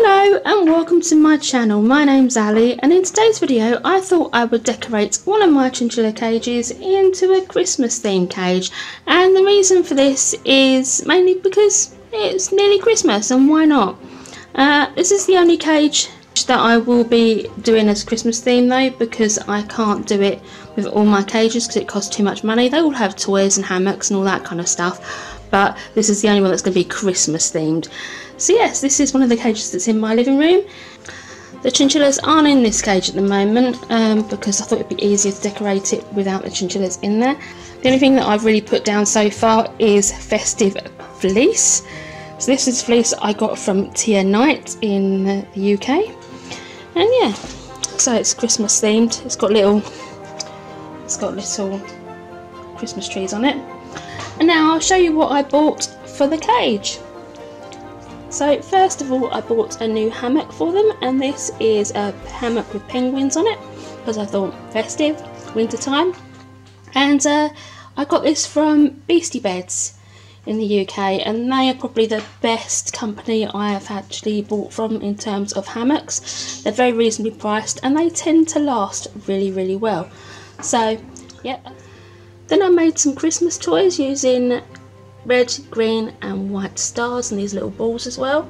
Hello and welcome to my channel. My name's Ali, and in today's video I thought I would decorate one of my chinchilla cages into a Christmas themed cage, and the reason for this is mainly because it's nearly Christmas and why not. This is the only cage that I will be doing as Christmas theme though, because I can't do it with all my cages because it costs too much money. They all have toys and hammocks and all that kind of stuff, but this is the only one that's going to be Christmas themed. So yes, this is one of the cages that's in my living room. The chinchillas aren't in this cage at the moment because I thought it'd be easier to decorate it without the chinchillas in there. The only thing that I've really put down so far is festive fleece. So this is fleece I got from Tia Knight in the UK, and yeah, so it's Christmas themed. It's got little Christmas trees on it. And now I'll show you what I bought for the cage. So first of all, I bought a new hammock for them, and this is a hammock with penguins on it because I thought festive, winter time. And I got this from Beastie Beds in the UK, and they are probably the best company I have actually bought from in terms of hammocks. They're very reasonably priced and they tend to last really well. So yeah. Then I made some Christmas toys using red, green and white stars and these little balls as well.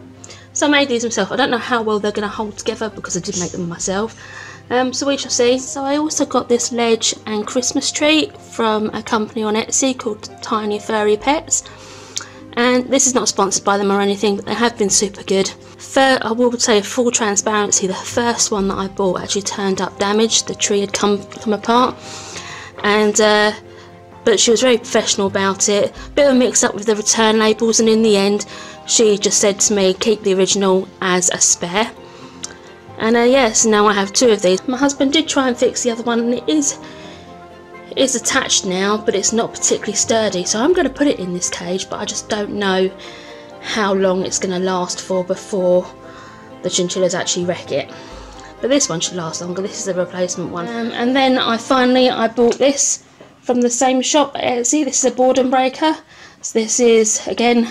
So I made these myself. I don't know how well they're going to hold together because I did make them myself. So we shall see. So I also got this ledge and Christmas tree from a company on Etsy called Tiny Furry Pets. And this is not sponsored by them or anything, but they have been super good. I will say, full transparency, the first one that I bought actually turned up damaged. The tree had come apart. And but she was very professional about it, bit of a mix up with the return labels, and in the end she just said to me, keep the original as a spare. And yes, now I have two of these. My husband did try and fix the other one, and it is attached now, but it's not particularly sturdy, so I'm going to put it in this cage, but I just don't know how long it's going to last for before the chinchillas actually wreck it. But this one should last longer. This is a replacement one. And then I bought this from the same shop at Etsy. This is a boredom breaker. So this is again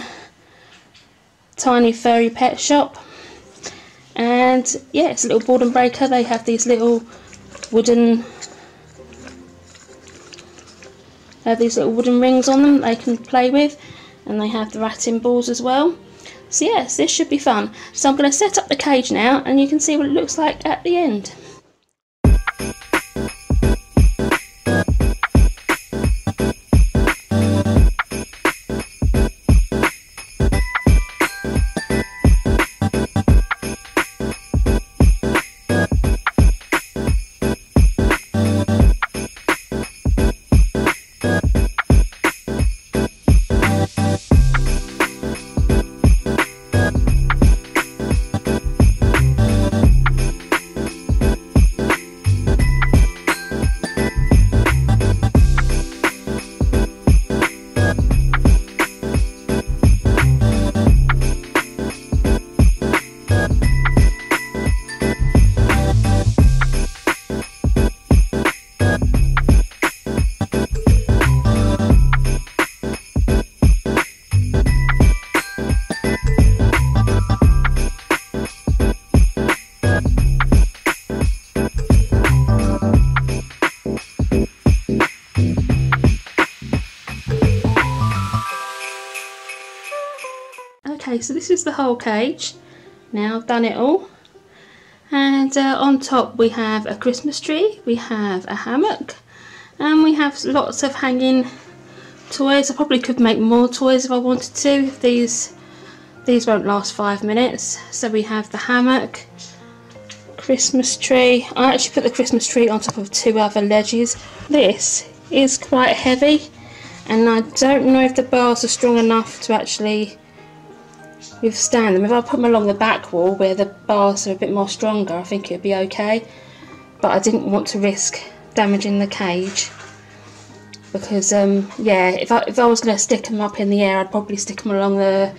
Tiny Furry Pet Shop, and yeah, it's a little boredom breaker. They have these little wooden rings on them they can play with, and they have the ratting balls as well. So yes, this should be fun. So I'm going to set up the cage now and you can see what it looks like at the end. Okay, so this is the whole cage now. I've done it all, and on top we have a Christmas tree, we have a hammock, and we have lots of hanging toys. I probably could make more toys if I wanted to. These won't last 5 minutes. So we have the hammock, Christmas tree. I actually put the Christmas tree on top of two other ledges. This is quite heavy, and I don't know if the bars are strong enough to actually withstand them. If I put them along the back wall where the bars are a bit more stronger, I think it would be okay, but I didn't want to risk damaging the cage because yeah, if I was going to stick them up in the air, I'd probably stick them along the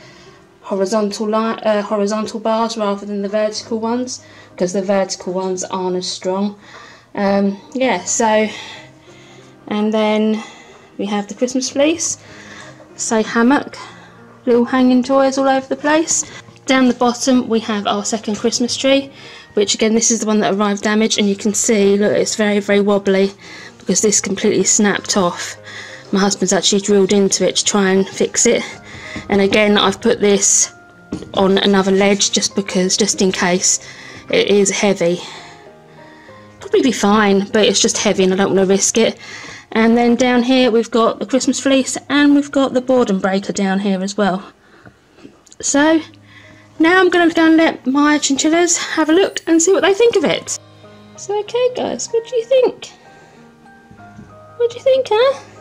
horizontal bars rather than the vertical ones, because the vertical ones aren't as strong. Yeah, so, and then we have the Christmas fleece, so hammock, little hanging toys all over the place. Down the bottom we have our second Christmas tree, which again, this is the one that arrived damaged, and you can see, look, it's very wobbly because this completely snapped off. My husband's actually drilled into it to try and fix it, and again I've put this on another ledge just because, just in case. It is heavy, probably be fine, but it's just heavy and I don't want to risk it. And then down here we've got the Christmas fleece, and we've got the boredom breaker down here as well. So now I'm going to go and let my chinchillas have a look and see what they think of it. So okay guys, what do you think? What do you think, huh?